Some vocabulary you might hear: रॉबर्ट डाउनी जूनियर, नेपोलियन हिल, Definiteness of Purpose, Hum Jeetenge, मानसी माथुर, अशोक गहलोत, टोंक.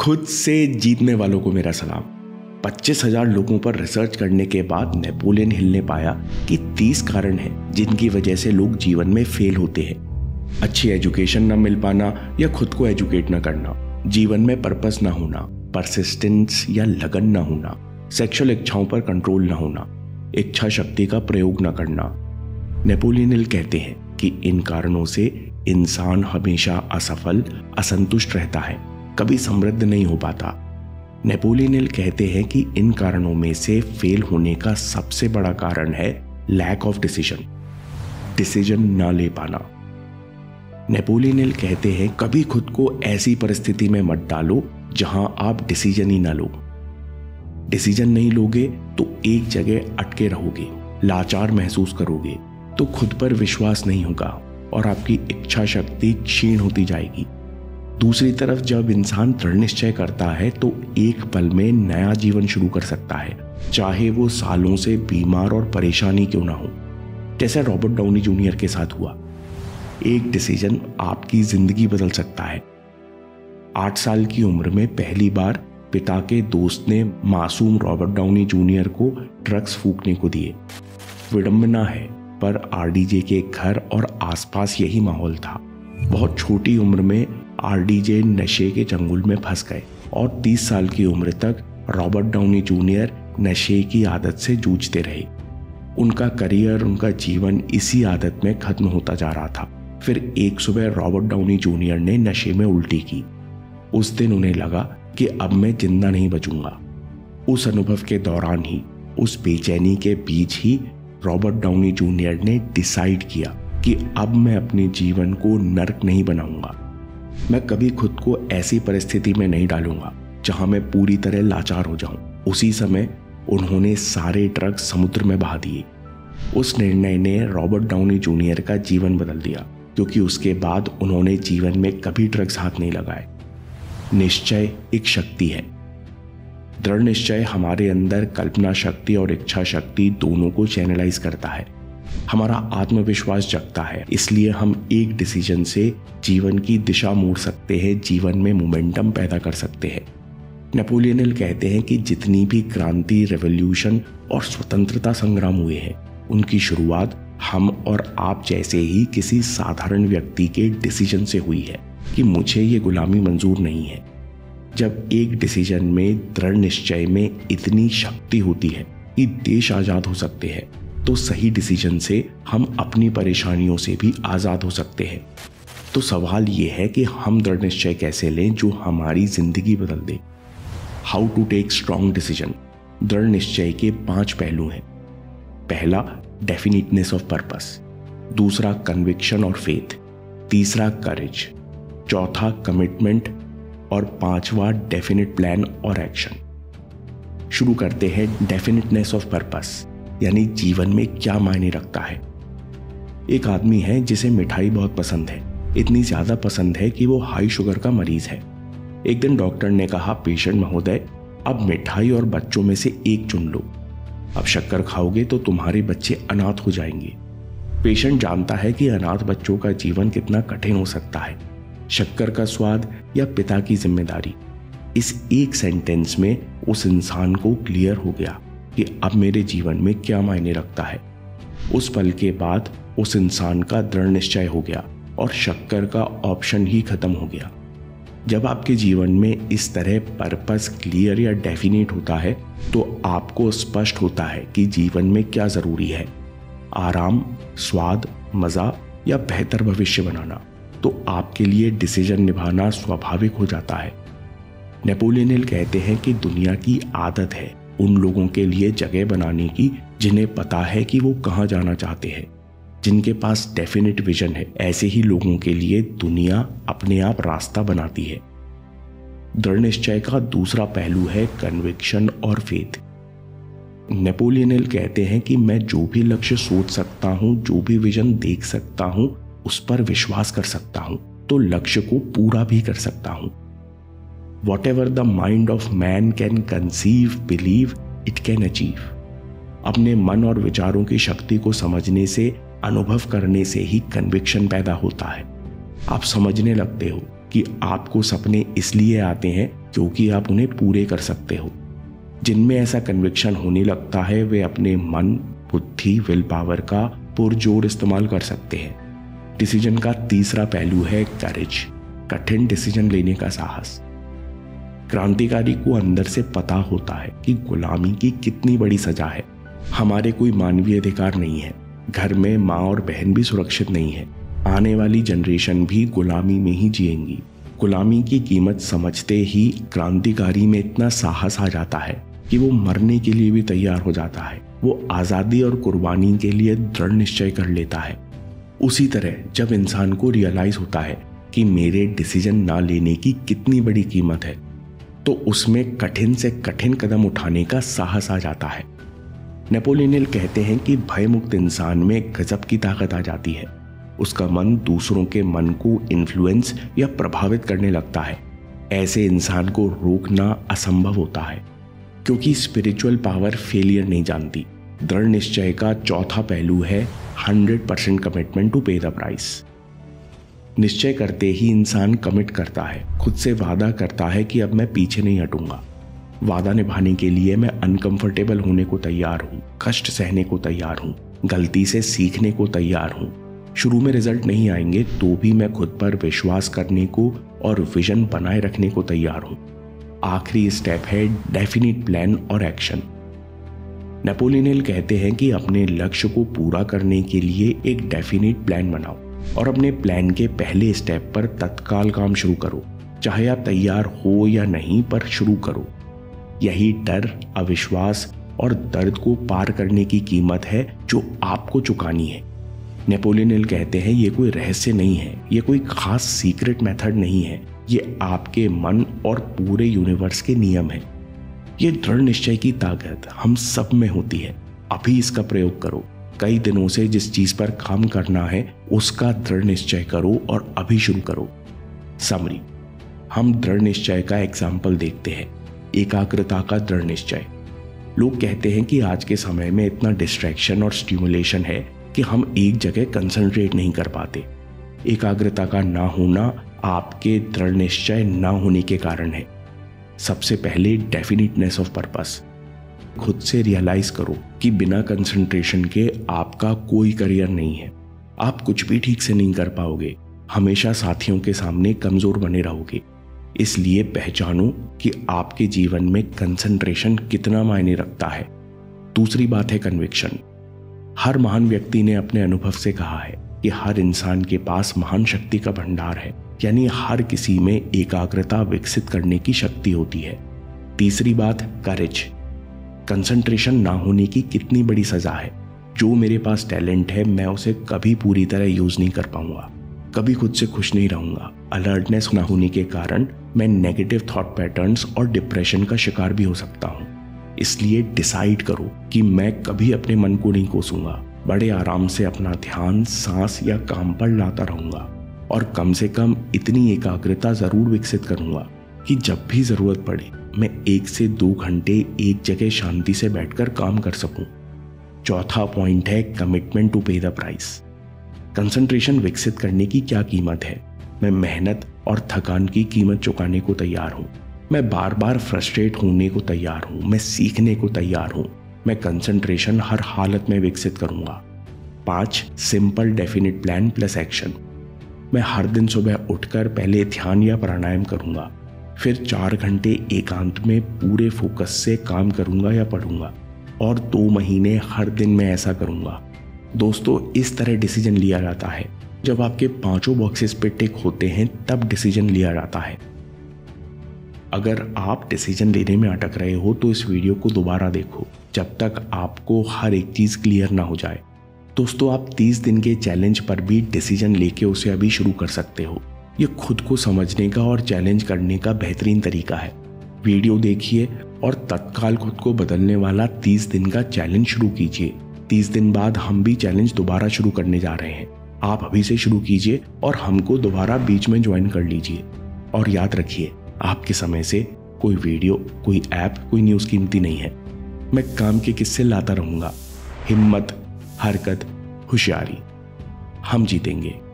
खुद से जीतने वालों को मेरा सलाम। 25,000 लोगों पर रिसर्च करने के बाद नेपोलियन हिल ने पाया कि 30 कारण हैं जिनकी वजह से लोग जीवन में फेल होते हैं। अच्छी एजुकेशन ना मिल पाना या खुद को एजुकेट ना करना, जीवन में पर्पस ना होना, परसिस्टेंस या लगन ना होना, सेक्सुअल इच्छाओं पर कंट्रोल ना होना, इच्छा शक्ति का प्रयोग ना करना। नेपोलियन हिल कहते हैं कि इन कारणों से इंसान हमेशा असफल, असंतुष्ट रहता है, कभी समृद्ध नहीं हो पाता। नेपोलियन हिल कहते हैं कि इन कारणों में से फेल होने का सबसे बड़ा कारण है लैक ऑफ डिसीजन ना ले पाना। नेपोलियन हिल कहते हैं कभी खुद को ऐसी परिस्थिति में मत डालो जहां आप डिसीजन ही ना लो। डिसीजन नहीं लोगे तो एक जगह अटके रहोगे, लाचार महसूस करोगे, तो खुद पर विश्वास नहीं होगा और आपकी इच्छा शक्ति क्षीण होती जाएगी। दूसरी तरफ जब इंसान दृढ़ निश्चय करता है तो एक पल में नया जीवन शुरू कर सकता है, चाहे वो सालों से बीमार और परेशानी क्यों ना हो, जैसे रॉबर्ट डाउनी जूनियर के साथ हुआ। एक डिसीजन आपकी जिंदगी बदल सकता है। 8 साल की उम्र में पहली बार पिता के दोस्त ने मासूम रॉबर्ट डाउनी जूनियर को ड्रग्स फूंकने को दिए। विडंबना है पर आरडीजे के घर और आसपास यही माहौल था। बहुत छोटी उम्र में आरडीजे नशे के चंगुल में फंस गए और 30 साल की उम्र तक रॉबर्ट डाउनी जूनियर नशे की आदत से जूझते रहे। उनका करियर, उनका जीवन इसी आदत में खत्म होता जा रहा था। फिर एक सुबह रॉबर्ट डाउनी जूनियर ने नशे में उल्टी की। उस दिन उन्हें लगा कि अब मैं जिंदा नहीं बचूंगा। उस अनुभव के दौरान ही, उस बेचैनी के बीच ही रॉबर्ट डाउनी जूनियर ने डिसाइड किया कि अब मैं अपने जीवन को नर्क नहीं बनाऊंगा। मैं कभी खुद को ऐसी परिस्थिति में नहीं डालूंगा जहां मैं पूरी तरह लाचार हो जाऊं। उसी समय उन्होंने सारे ड्रग्स समुद्र में बहा दिए। उस निर्णय ने रॉबर्ट डाउनी जूनियर का जीवन बदल दिया, क्योंकि उसके बाद उन्होंने जीवन में कभी ड्रग्स हाथ नहीं लगाए। निश्चय एक शक्ति है। दृढ़ निश्चय हमारे अंदर कल्पना शक्ति और इच्छा शक्ति दोनों को चैनलाइज करता है। हमारा आत्मविश्वास जगता है, इसलिए हम एक डिसीजन से जीवन की दिशा मोड़ सकते हैं, जीवन में मोमेंटम पैदा कर सकते हैं। नेपोलियन हिल कहते हैं कि जितनी भी क्रांति, रेवोल्यूशन और स्वतंत्रता संग्राम हुए हैं, उनकी शुरुआत हम और आप जैसे ही किसी साधारण व्यक्ति के डिसीजन से हुई है कि मुझे ये गुलामी मंजूर नहीं है। जब एक डिसीजन में, दृढ़ निश्चय में इतनी शक्ति होती है कि देश आज़ाद हो सकते हैं, तो सही डिसीजन से हम अपनी परेशानियों से भी आज़ाद हो सकते हैं। तो सवाल ये है कि हम दृढ़ निश्चय कैसे लें जो हमारी ज़िंदगी बदल दे। How to take strong decision. दृढ़ निश्चय के 5 पहलू हैं। पहला, डेफिनिटनेस ऑफ पर्पस। दूसरा, कन्विक्शन और फेथ। तीसरा, करेज। चौथा, कमिटमेंट। और 5वां, डेफिनेट प्लान और एक्शन। शुरू करते हैं डेफिनिटनेस ऑफ पर्पस, यानी जीवन में क्या मायने रखता है। एक आदमी है जिसे मिठाई बहुत पसंद है, इतनी ज़्यादा पसंद है कि वो हाई शुगर का मरीज है। एक दिन डॉक्टर ने कहा, पेशेंट महोदय, अब मिठाई और बच्चों में से एक चुन लो। अब शक्कर खाओगे तो तुम्हारे बच्चे अनाथ हो जाएंगे। पेशेंट जानता है कि अनाथ बच्चों का जीवन कितना कठिन हो सकता है, शक्कर का स्वाद या पिता की जिम्मेदारी। इस एक सेंटेंस में उस इंसान को क्लियर हो गया कि अब मेरे जीवन में क्या मायने रखता है। उस पल के बाद उस इंसान का दृढ़ निश्चय हो गया और शक्कर का ऑप्शन ही खत्म हो गया। जब आपके जीवन में इस तरह पर्पस क्लियर या डेफिनेट होता है, तो आपको स्पष्ट होता है कि जीवन में क्या ज़रूरी है। आराम, स्वाद, मज़ा या बेहतर भविष्य बनाना, तो आपके लिए डिसीजन निभाना स्वाभाविक हो जाता है। नेपोलियन हिल कहते हैं कि दुनिया की आदत है उन लोगों के लिए जगह बनाने की जिन्हें पता है कि वो कहाँ जाना चाहते हैं। जिनके पास डेफिनेट विजन है, ऐसे ही लोगों के लिए दुनिया अपने आप रास्ता बनाती है। दृढ़ निश्चय का दूसरा पहलू है कन्विक्शन और फेथ। नेपोलियन हिल कहते हैं कि मैं जो भी लक्ष्य सोच सकता हूँ, जो भी विजन देख सकता हूँ, उस पर विश्वास कर सकता हूं, तो लक्ष्य को पूरा भी कर सकता हूं। Whatever the mind of man can conceive, believe it can achieve. अपने मन और विचारों की शक्ति को समझने से, अनुभव करने से ही कन्विक्शन पैदा होता है। आप समझने लगते हो कि आपको सपने इसलिए आते हैं क्योंकि आप उन्हें पूरे कर सकते हो। जिनमें ऐसा कन्विक्शन होने लगता है वे अपने मन, बुद्धि, विल पावर का पुरजोर इस्तेमाल कर सकते हैं। डिसीजन का तीसरा पहलू है करेज, कठिन डिसीजन लेने का साहस। क्रांतिकारी को अंदर से पता होता है कि गुलामी की कितनी बड़ी सजा है। हमारे कोई मानवीय अधिकार नहीं है, घर में माँ और बहन भी सुरक्षित नहीं है, आने वाली जनरेशन भी गुलामी में ही जिएंगी। गुलामी की कीमत समझते ही क्रांतिकारी में इतना साहस आ जाता है कि वो मरने के लिए भी तैयार हो जाता है। वो आज़ादी और कुर्बानी के लिए दृढ़ निश्चय कर लेता है। उसी तरह जब इंसान को रियलाइज़ होता है कि मेरे डिसीजन ना लेने की कितनी बड़ी कीमत है, तो उसमें कठिन से कठिन कदम उठाने का साहस आ जाता है। नेपोलियन हिल कहते हैं कि भयमुक्त इंसान में गजब की ताकत आ जाती है। उसका मन दूसरों के मन को इन्फ्लुएंस या प्रभावित करने लगता है। ऐसे इंसान को रोकना असंभव होता है क्योंकि स्पिरिचुअल पावर फेलियर नहीं जानती। दृढ़ निश्चय का चौथा पहलू है 100% commitment to pay the price. निश्चय करते ही इंसान कमिट करता है, खुद से वादा करता है कि अब मैं पीछे नहीं हटूंगा। वादा निभाने के लिए मैं अनकंफर्टेबल होने को तैयार हूँ, कष्ट सहने को तैयार हूँ, गलती से सीखने को तैयार हूँ। शुरू में रिजल्ट नहीं आएंगे तो भी मैं खुद पर विश्वास करने को और विजन बनाए रखने को तैयार हूँ। आखिरी स्टेप है डेफिनेट प्लान और एक्शन। नेपोलियन हिल कहते हैं कि अपने लक्ष्य को पूरा करने के लिए एक डेफिनेट प्लान बनाओ और अपने प्लान के पहले स्टेप पर तत्काल काम शुरू करो, चाहे आप तैयार हो या नहीं, पर शुरू करो। यही डर, अविश्वास और दर्द को पार करने की कीमत है जो आपको चुकानी है। नेपोलियन हिल कहते हैं ये कोई रहस्य नहीं है, ये कोई खास सीक्रेट मेथड नहीं है, ये आपके मन और पूरे यूनिवर्स के नियम है। ये दृढ़ निश्चय की ताकत हम सब में होती है। अभी इसका प्रयोग करो। कई दिनों से जिस चीज पर काम करना है उसका दृढ़ निश्चय करो और अभी शुरू करो। समरी, हम दृढ़ निश्चय का एग्जाम्पल देखते हैं, एकाग्रता का दृढ़ निश्चय। लोग कहते हैं कि आज के समय में इतना डिस्ट्रैक्शन और स्टिमुलेशन है कि हम एक जगह कंसंट्रेट नहीं कर पाते। एकाग्रता का ना होना आपके दृढ़ निश्चय ना होने के कारण है। सबसे पहले डेफिनिटनेस ऑफ पर्पस। खुद से रियलाइज करो कि बिना कंसंट्रेशन के आपका कोई करियर नहीं है, आप कुछ भी ठीक से नहीं कर पाओगे, हमेशा साथियों के सामने कमजोर बने रहोगे। इसलिए पहचानो कि आपके जीवन में कंसंट्रेशन कितना मायने रखता है। दूसरी बात है कन्विक्शन। हर महान व्यक्ति ने अपने अनुभव से कहा है कि हर इंसान के पास महान शक्ति का भंडार है, यानी हर किसी में एकाग्रता विकसित करने की शक्ति होती है। तीसरी बात करेज। कंसंट्रेशन ना होने की कितनी बड़ी सजा है। जो मेरे पास टैलेंट है मैं उसे कभी पूरी तरह यूज नहीं कर पाऊंगा, कभी खुद से खुश नहीं रहूंगा। अलर्टनेस ना होने के कारण मैं नेगेटिव थॉट पैटर्न्स और डिप्रेशन का शिकार भी हो सकता हूँ। इसलिए डिसाइड करो कि मैं कभी अपने मन को नहीं कोसूंगा, बड़े आराम से अपना ध्यान सांस या काम पर लाता रहूंगा और कम से कम इतनी एकाग्रता जरूर विकसित करूंगा कि जब भी जरूरत पड़े मैं 1 से 2 घंटे एक जगह शांति से बैठकर काम कर सकूं। चौथा पॉइंट है commitment to pay the price. Concentration विकसित करने की क्या कीमत है? मैं मेहनत और थकान की कीमत चुकाने को तैयार हूँ। मैं बार बार फ्रस्ट्रेट होने को तैयार हूँ। मैं सीखने को तैयार हूँ। मैं कंसंट्रेशन हर हालत में विकसित करूँगा। 5 simple definite plan plus action. मैं हर दिन सुबह उठकर पहले ध्यान या प्राणायाम करूँगा, फिर 4 घंटे एकांत में पूरे फोकस से काम करूँगा या पढ़ूँगा और 2 महीने हर दिन मैं ऐसा करूँगा। दोस्तों, इस तरह डिसीजन लिया जाता है। जब आपके 5 बॉक्सेस पे टिक होते हैं तब डिसीजन लिया जाता है। अगर आप डिसीजन लेने में अटक रहे हो तो इस वीडियो को दोबारा देखो जब तक आपको हर एक चीज़ क्लियर ना हो जाए। दोस्तों, आप 30 दिन के चैलेंज पर भी डिसीजन लेके उसे अभी शुरू कर सकते हो। ये खुद को समझने का और चैलेंज करने का बेहतरीन तरीका है। वीडियो देखिए और तत्काल खुद को बदलने वाला 30 दिन का चैलेंज शुरू कीजिए। 30 दिन बाद हम भी चैलेंज दोबारा शुरू करने जा रहे हैं। आप अभी से शुरू कीजिए और हमको दोबारा बीच में ज्वाइन कर लीजिए। और याद रखिए, आपके समय से कोई वीडियो, कोई ऐप, कोई न्यूज़ कीमती नहीं है। मैं काम के किस्से लाता रहूँगा। हिम्मत, हरकत, होशियारी। हम जीतेंगे।